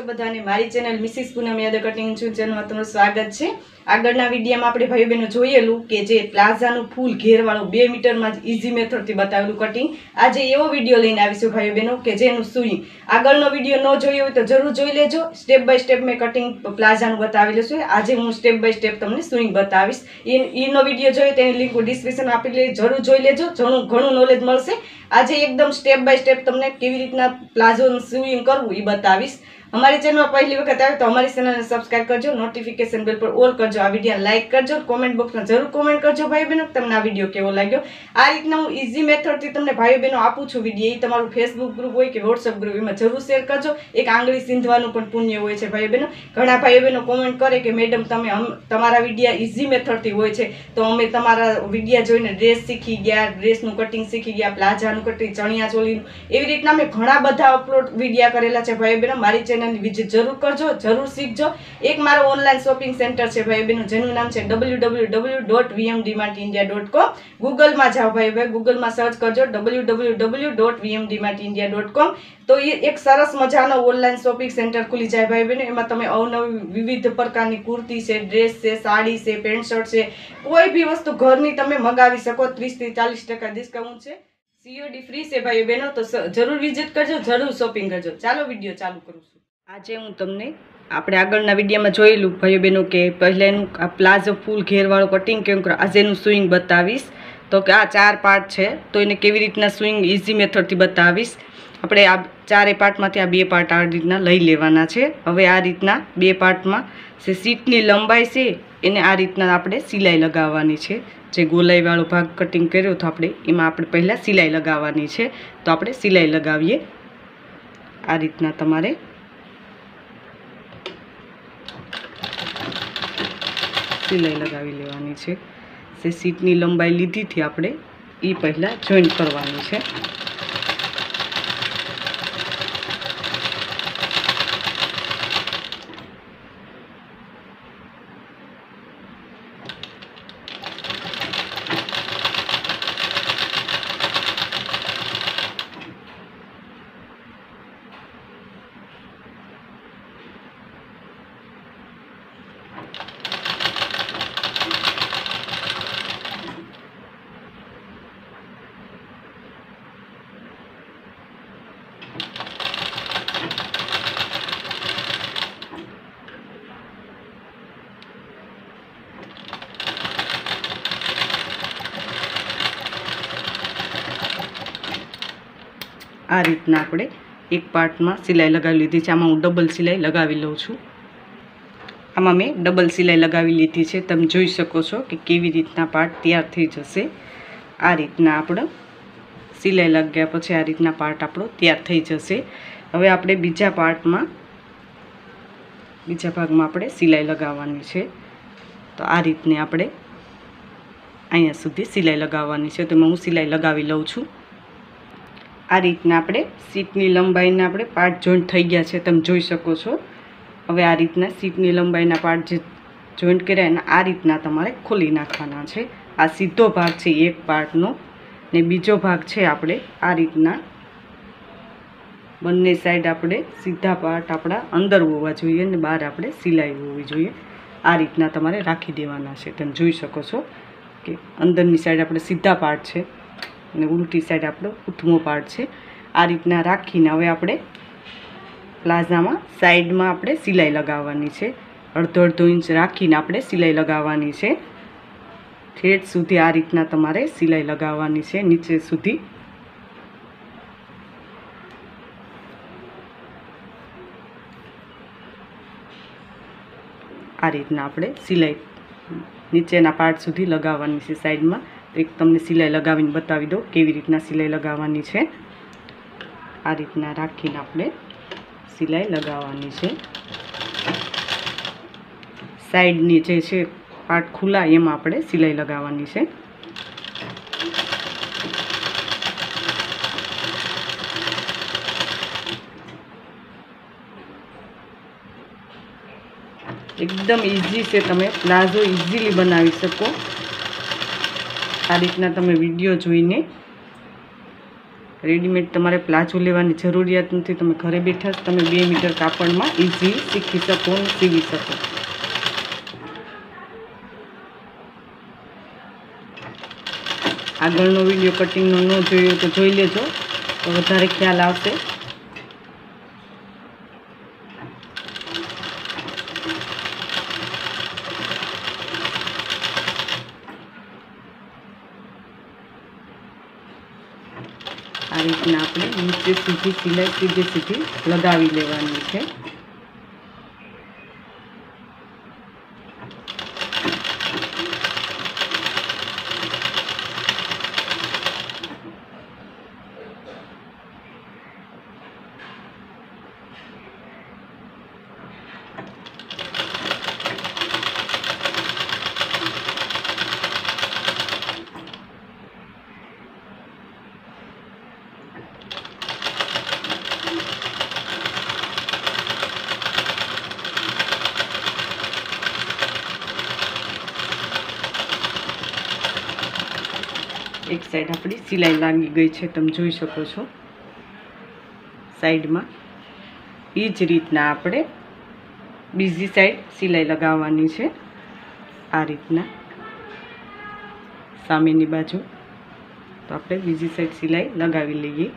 છો બધાને મારી channel Mrs Poonam Yadav cutting ચેનલમાં તમારું સ્વાગત છે। આગળના વિડીયોમાં આપણે ભાઈઓ બહેનો જોયેલું કે જે પ્લાઝાનું ફૂલ ઘેરવાળું 2 મીટરમાં જ ઇઝી મેથડથી બતાવેલું કટિંગ, આજે એવો વિડીયો લઈને આવીશું ભાઈઓ બહેનો કે જેનું સુઈ આગળનો વિડીયો ન જોયો હોય તો જરૂર જોઈ લેજો। સ્ટેપ બાય સ્ટેપ મેં કટિંગ પ્લાઝાનું બતાવેલું છે, આજે હું સ્ટેપ બાય સ્ટેપ તમને સુઈંગ બતાવીશ। એનો વિડીયો જોયો તેની લિંક હું ડિસ્ક્રિપ્શન આપેલી, જરૂર જોઈ લેજો, ઘણું નોલેજ મળશે। આજે એકદમ સ્ટેપ બાય સ્ટેપ તમને કેવી રીતના પ્લાઝોનું સુઈંગ કરવું એ બતાવીશ। हमारे चैनल पर पहली वक्त आए तो हमारी चैनल ने सब्सक्राइब करजो, नोटिफिकेशन बेल पर ऑल करजो, आ वीडियो लाइक करजो, कॉमेंट बॉक्स में जरूर कॉमेंट करजो भाई बहनों तमने आ वीडियो केवो लाग्यो। आ रीतना हूँ इजी मेथड थी तमने भाई बहनों आपू छू वीडियो, तमारू फेसबुक ग्रुप होय के व्हाट्सएप ग्रुप में जरूर शेयर करजो। एक आंगळी सींधवानुं पण पुण्य होय छे भाई बहनों। घणा भाई बहनों कॉमेंट करे के मैडम तमे तमारा वीडियो इजी मेथड थी होय छे तो अमे तमारा वीडियो जोईने ड्रेस शीखी गया, ड्रेसनुं कटिंग शीखी गया, प्लाझानुं कटिंग, चणियाचोलीनुं, एवी रीतना अमे घणा बधा अपलोड वीडियो करेला छे भाई बहनों। मारी चैनल विजिट जरूर करजो, जरूर सीखजो। एक मारो ऑनलाइन शॉपिंग सेंटर छे भाई बहनों जेनुं नाम छे www.vmdmartindia.com। गूगल में जाओ भाई बहन, गूगल में सर्च करजो www.vmdmartindia.com। तो ये एक सरस मजानो ऑनलाइन शॉपिंग सेंटर खुली जाए भाई बहनों। एमां तमे अवनवी विविध प्रकारनी कुर्ती से, ड्रेस से, साड़ी से, पेंट शर्ट से, कोई भी वस्तु घरनी तमे मगावी सको। 30 થી 40% डिस्काउंट छे, सीओडी फ्री से भाई बहनों। तो जरूर विजिट करजो, जरूर शॉपिंग करजो। चालो विडियो चालू करूं। આજે હું તમને આપણે આગળના વિડીયોમાં જોયેલું ભાઈઓ બહેનો કે પહેલાંનું આ પ્લાઝો ફૂલ ઘેરવાળું કટિંગ કેમ કરો, આજે એનું સ્વિંગ બતાવીશ। તો કે આ 4 પાર્ટ છે તો એને કેવી રીતના સ્વિંગ ઇઝી મેથડથી બતાવીશ। આપણે આ 4 પાર્ટમાંથી આ 2 પાર્ટ આ રીતના લઈ લેવાના છે। હવે આ રીતના 2 પાર્ટમાં જે સીટની લંબાઈ છે એને આ રીતના આપણે સિલાઈ લગાવવાની છે। જે ગોલાઈવાળો ભાગ કટિંગ કર્યો તો આપણે એમાં આપણે પહેલાં સિલાઈ લગાવવાની છે, તો આપણે સિલાઈ લગાવીએ। આ રીતના તમારે सिलाई लगावी लेवानी छे। से सीटनी लंबाई लीधी थी आपणे ई पहला जॉइन करवानी छे। आ रीतना आपणे एक पार्ट में सिलाई लगा लीधी छे। आमां हूँ डबल सिलाई लगावी लऊं छुं। आमां मैं डबल सिलाई लगावी लीधी छे, तमे जोई शको छो कि केवी रीतना पार्ट तैयार थई जशे। आ रीतना आपणो सिलाई लग्या पछी आ रीतना पार्ट आपणो तैयार थई जशे। हवे आपणे बीजा पार्ट में बीजा भाग में आपणे सिलाई लगावानी छे। तो आ रीतने आपणे अहींया सुधी सिलाई लगावानी छे। तो हूँ सिलाई लगावी लऊं छुं। आ रीतना आपणे सीटनी लंबाईना आपणे पार्ट जॉइंट थई गया छे, तमे जोई शको छो। हवे आ रीतना सीटनी लंबाईना पार्ट जे जॉइंट कर्या एना आ रीतना तमारे खोली नाखवाना छे। आ सीधो भाग छे एक पार्टनो ने बीजो भाग छे आपणे आ रीतना बंने साइड आपणे सीधा पार्ट आपणा अंदर होवा जोईए ने बहार आपणे सिलाई होवी जोईए। आ रीतना तमारे राखी देवाना छे। तमे जोई शको छो के अंदरनी साइड आपणे सीधा पार्ट छे ने उल्टी साइड आपणो ऊंधमो पार्ट है। आ रीतना राखीने हवे आपणे प्लाझामां साइडमां आपणे सिलाई लगाववानी छे। अर्धो अर्धो इंच राखीने आपणे सिलाई लगाववानी छे। ठेठ सुधी आ रीतना तमारे सिलाई लगाववानी छे नीचे सुधी। आ रीतना आपणे सिलाई नीचेना पार्ट सुधी लगाववानी छे साइडमां। तो एक तमने सिलाई लगावीने बतावी दो केवी रीतना सिलाई लगावानी छे। आ रीतना राखीने आपणे सिलाई लगावानी छे। साइडनी जे छे पार्ट खुला एमां आपणे सिलाई लगावानी छे। एकदम ईजी से तमे प्लाजो इजीली बनावी शको। आ रीतना तमे विडियो जोईने रेडीमेड तमारे प्लाजो लेवानी जरूरियात नथी। तमे घरे बेठा ज तमे 2 मीटर कापड़मां ईझी शीखी शको अने सीवी शको। आगळनो विडियो कटिंगनो न जोयो तो जोई लेजो तो वधारे ख्याल आवशे। आ रीतना आपणे नीचे सुधी सिलाई सीधे सीधी लगावी लेवानी छे। एक साइड अपनी सिलाई लागी गई है, तम जोई शको छो। साइड में एज रीतना आपणे बीजी साइड सिलाई लगावानी छे। आ रीतना सामेनी बाजू तो आपणे बीजी साइड सिलाई लगावी लीए।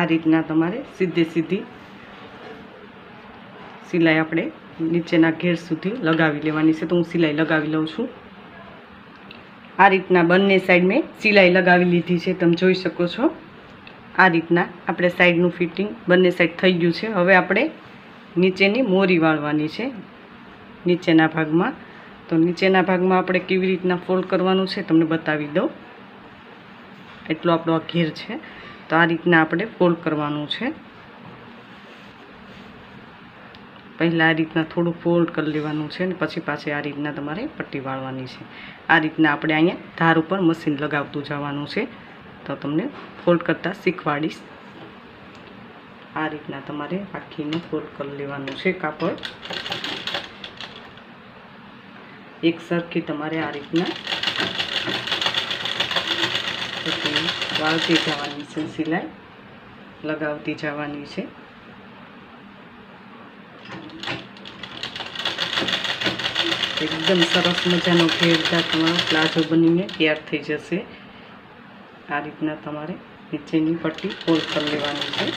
आ रीतना तमारे सीधे सीधी सिलाई अपने नीचेना घेर सुधी लगावी लेवानी छे। तो हूँ सिलाई लगावी लऊं छूं। आ रीतना बंने साइड में सिलाई लगावी लीधी है, तम जोई शको छो। आ रीतना अपने साइडनू फिटिंग बंने साइड थई गयुं छे। हवे अपने नीचेनी मोरी वाळवानी छे नीचेना भागमां। तो नीचेना भागमां अपने केवी रीतना फोल्ड करवानुं छे तमने बतावी दऊं। एटलो आपणो आ घेर छे। तो आ रीतना आपणे फोल्ड करवानुं छे। पहला आ रीतना थोड़ुं फोल्ड करी लेवानुं छे ने पछी पाछे आ रीतना तमारे पट्टी वाळवानी छे। आ रीतना आपणे अहींया धार उपर मशीन लगावतुं जवानुं छे। तो तमने फोल्ड करता शीखवाडीश। आ रीतना तमारे आखीने फोल्ड करी लेवानुं छे कापड़। एक सरखी तमारे आ रीतना वाळती जवानी छे, सिलाई लगावती जवानी छे। एकदम सरस मजानो घेरदार तमारो प्लाजो बनीने तैयार थई जशे। आ रीतना तमारे नीचेनी पट्टी फोल्ड करी लेवानी छे।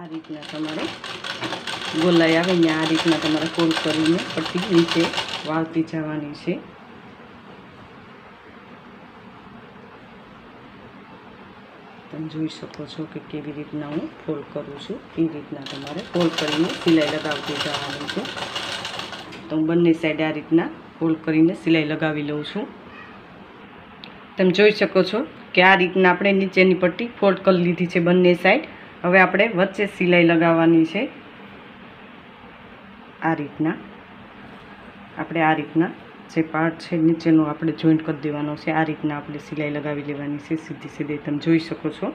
आ रीतना तमारे गोलाई आवे अहींया आ रीतना तमारे फोल्ड करीने पट्टी नीचे वाळती जवानी छे। तमे जोई शको छो के केवी रीतना हूँ फोल्ड करूँ छूं। ए रीतना तमारे फोल्ड करीने सिलाई लगावती जवानी छे। तो हूँ बंने साइड आ रीतना फोल्ड करीने सिलाई लगावी लऊं छूं। तमे जोई शको छो के आ रीतना आपणे नीचेनी पट्टी फोल्ड करी लीधी छे बंने साइड। हवे आपणे वच्चे सिलाई लगावानी छे। आ रीतना जे पार्ट छे नीचेनो आपणे जॉइंट करी देवानो छे। आ रीतना आपणे सिलाई लगावी लेवानी छे सीधी सीधी। तमे जोई शको छो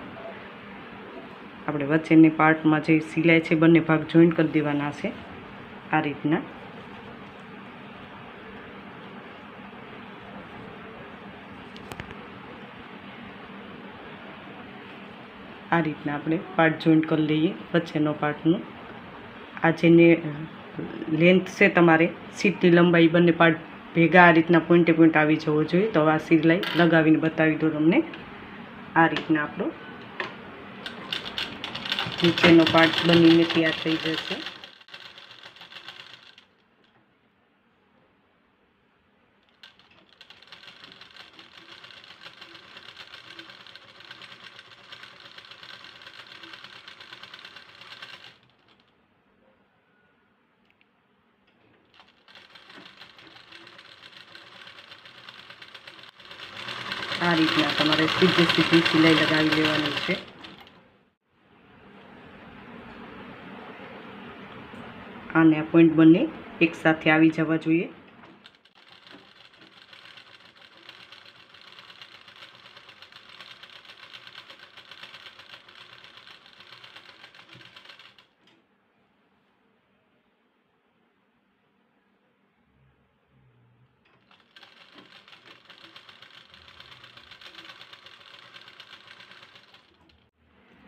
आपणे वच्चेने पार्टमां जे सिलाई छे बंने भाग जॉइंट करी देवाना छे। आ रीतना आपणे पार्ट जॉइंट कर लीए वच्चेनो पार्टनो। आ जेने लेंथ से तमारे सीटनी लंबाई बने पार्ट भेगा आ रीतना पॉइंटे पॉइंट आवी जवो जोईए। तो आ सिलाई लगावीने बतावी दो तमने। आ रीतना आपणो नीचेनो पार्ट बनीने तैयार थई जशे। આ રીતના તમારે સીધી સીધી સિલાઈ લગાવી લેવાની છે. અને આ પોઈન્ટ બંને એક સાથે આવી જવા જોઈએ.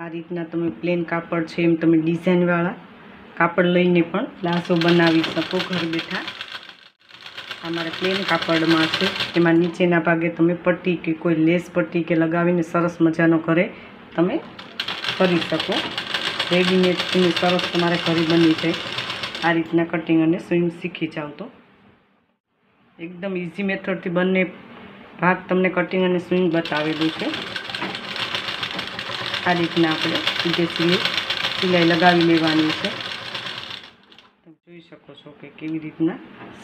आ रीतना तमे प्लेन कापड़ छे एम तमे डिजाइन वाला कापड़ लईने पण प्लाजो बनावी शको घर बेठा। अमारे प्लेन कापड़ में छे एमां नीचेना भागे तमे पट्टी के कोई लेस पट्टी के लगावीने सरस मजानो घरे तमे करी शको। रेडीमेड थी सरस तमारे घरे बनी जाए। आ रीतना कटिंग अने स्विंग शीखी जाओ तो एकदम ईजी मेथड थी बने भाग तमने कटिंग अने स्विंग बतावेलुं छे। आ रीतना आपणे सीधे सीधे सिलाई लगावी लेवानी छे। तमे जोई शको छो के केवी रीतना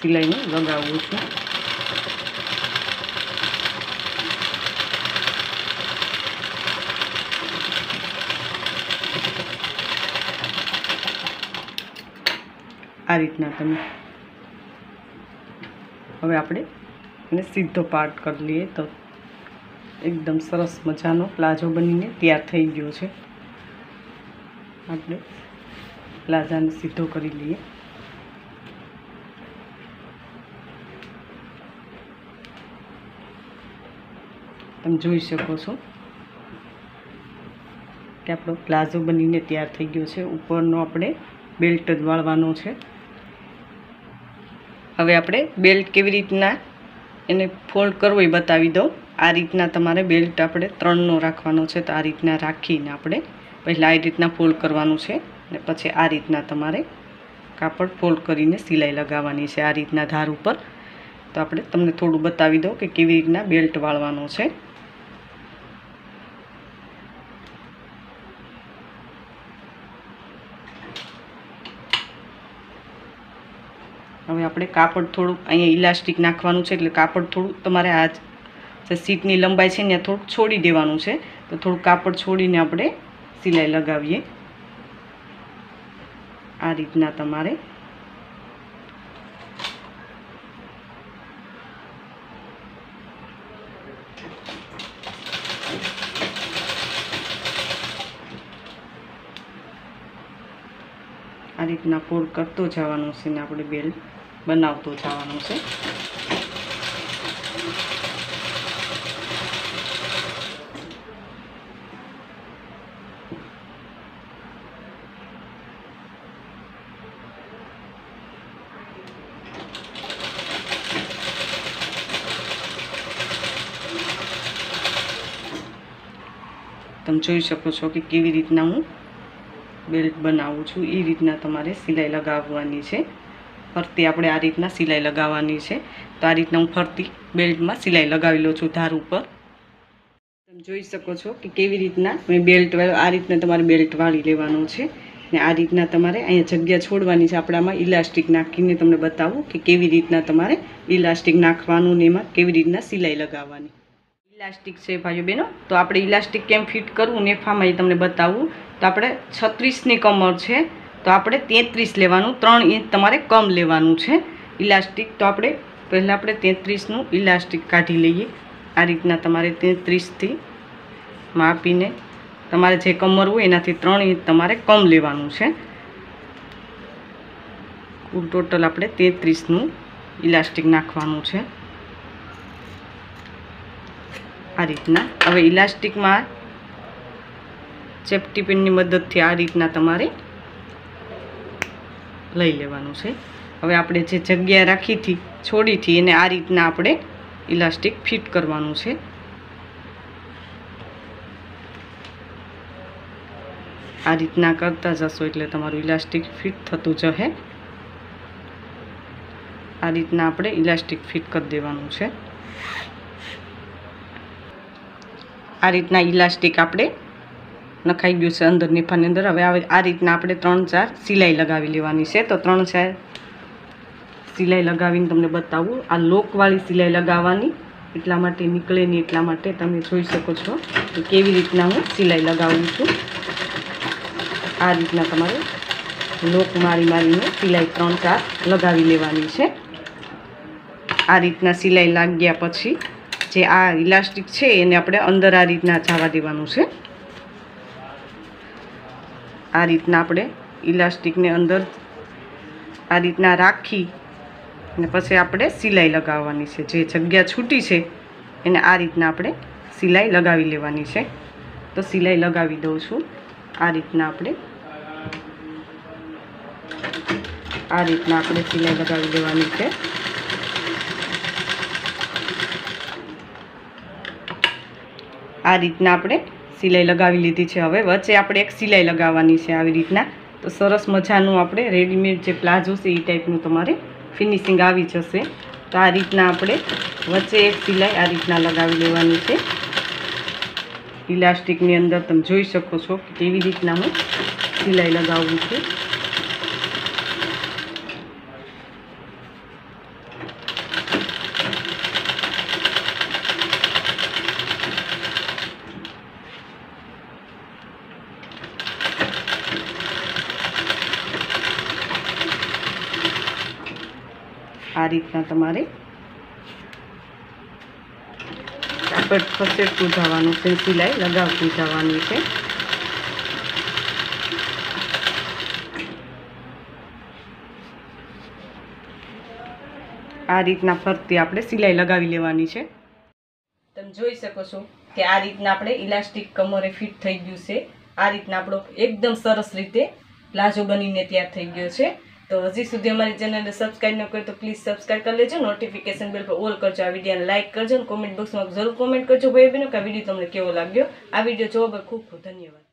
सिलाई ने लगावुं छे। आ रीतना तमे हवे आपणे एने सीधो पार्ट करी लीए तो एकदम सरस मजानो प्लाजो बनीने तैयार थई गयो छे। आपणे प्लाजाने सीधो करी लीए। तमे जोई शको छो के आपणो प्लाजो बनीने तैयार थई गयो छे। उपरनो आपणे बेल्ट ज वाळवानो छे। हवे आपणे बेल्ट केवी रीतना एने फोल्ड करवो ए बतावी दऊं। आ रीतना तमारे बेल्ट आपणे 3नो राखवानो छे तो आ रीतना राखीने आपणे पहेला आ रीतना फोल्ड करवानुं छे ने पछी आ रीतना तमारे कापड़ फोल्ड करीने सिलाई लगावानी छे। आ रीतना धार उपर तो आपणे तमने थोडुं बतावी दऊं के केवी रीतना बेल्ट वाळवानो छे। हवे आपणे कापड़ थोडुं अहींया इलास्टिक नाखवानुं छे એટલે कापड़ थोडुं तमारे आ तो सीटनी लंबाई है ने थोड़ुं छोड़ी देवानुं छे। तो थोड़ुं कापड़ छोड़ीने आपणे सिलाई लगावीए। आ रीतना तमारे आ रीतना फोल्ड करतो जवानुं छे ने आपणे बेल बनावतो जवानुं छे। तम जोई शको छो के केवी रीतना हूँ बेल्ट बनावुं छुं। ए रीतना तमारे सिलाई लगाववानी छे। फरती आपणे आ रीतना सिलाई लगाववानी छे। तो आ रीतना हूँ फरती बेल्ट में सिलाई लगावी लउं छुं धार उपर। तम जोई शको छो के केवी रीतना मैं बेल्ट वाळो आ रीतना तमारे बेल्ट वाळी लेवानो छे ने आ रीतना तमारे अहींया जग्या छोडवानी छे। आपणामां इलास्टिक नाखीने तमने बतावुं के केवी रीतना तमारे इलास्टिक नाखवानुं ने एमां केवी रीतना सिलाई लगाववानी। इलास्टिक है भाईओ बहनों तो आप इलास्टिक केम फिट करवू नेफा में तमने बतावूँ। तो आप 36नी कमर है तो आप 33 लेवानुं 3 इंच तमारे कम लेवानुं छे इलास्टिक। तो आप पहला आप 33नु इलास्टिक काढ़ी लीए। आ रीतना तमारे 33 थी मापीने तमारे जे कमर होय एनाथी 3 इंच तमारे कम लेवानुं छे। कुल टोटल आप 33नु इलास्टिक नाखवानुं छे। आ रीतना हवे इलास्टिक में चेपटी पेननी मददथी आ रीतना तमारे लई लेवानुं छे। हवे आपणे जे जग्या राखी थी छोड़ी थी एने आ रीतना आपणे इलास्टिक फिट करवानुं छे। आ रीतना करता जशो एटले तमारुं इलास्टिक फिट थतुं जशे। आ रीतना आपणे इलास्टिक फिट करी देवानुं छे। आ रीतना इलास्टिक आपणे नखाई गयुं छे अंदर नेफानी अंदर। हवे आ रीतना आपणे 3-4 सिलाई लगावी लेवानी छे। तो 3-4 सिलाई लगावीने तमने बतावुं। आ लोकवाळी सिलाई लगाववानी એટલા માટે નીકળે નહીં એટલા માટે તમે જોઈ શકો છો કે કેવી રીતના હું સિલાઈ લગાવું છું। આ રીતના તમારે લોક મારી મારીને સિલાઈ 3-4 લગાવી લેવાની છે। આ રીતના સિલાઈ લાગ્યા પછી જે આ ઇલાસ્ટિક છે એને આપણે અંદર આ રીતના જવા દેવાનું છે। આ રીતના આપણે ઇલાસ્ટિકને અંદર આ રીતના રાખી અને પછી આપણે સિલાઈ લગાવવાની છે। જે જગ્યા છૂટી છે એને આ રીતના આપણે સિલાઈ લગાવી લેવાની છે। તો સિલાઈ લગાવી દઉં છું। આ રીતના આપણે સિલાઈ લગાવી દેવાની છે। આ રીતના આપણે સિલાઈ લગાવી લીધી છે। હવે વચ્ચે આપણે એક સિલાઈ લગાવવાની છે આવી રીતના। તો સરસ મજાનું આપણે રેડીમેડ જે પ્લાઝો છે એ ટાઈપનું તમારે ફિનિશિંગ આવી જશે। તો આ રીતના આપણે વચ્ચે એક સિલાઈ આ રીતના લગાવી લેવાની છે। ઇલાસ્ટિકની અંદર તમે જોઈ શકો છો કે કેવી રીતના હું સિલાઈ લગાવું છું। આ રીતના તમારે ખસેડતું જવાનું છે, સિલાઈ લગાવતી જવાની છે। આ રીતના ફરતી આપણે સિલાઈ લગાવી લેવાની છે। તમે જોઈ શકો છો કે આ રીતના આપણે ઇલાસ્ટિક કમરે ફિટ થઈ ગયું છે। આ રીતના આપણો એકદમ સરસ રીતે પ્લાઝો બનીને તૈયાર થઈ ગયો છે। तो हजी सुधी अमारी चैनल ने सब्सक्राइब न करो तो प्लीज सब्सक्राइब कर लेजो, नोटिफिकेशन बेल पर ऑल करजो, आ वीडियो ने लाइक करजो, कमेंट बॉक्स में जरूर कमेंट करजो भाई बहनों का वीडियो तमने केवो लाग्यो। आ वीडियो जोवा खूब खूब धन्यवाद।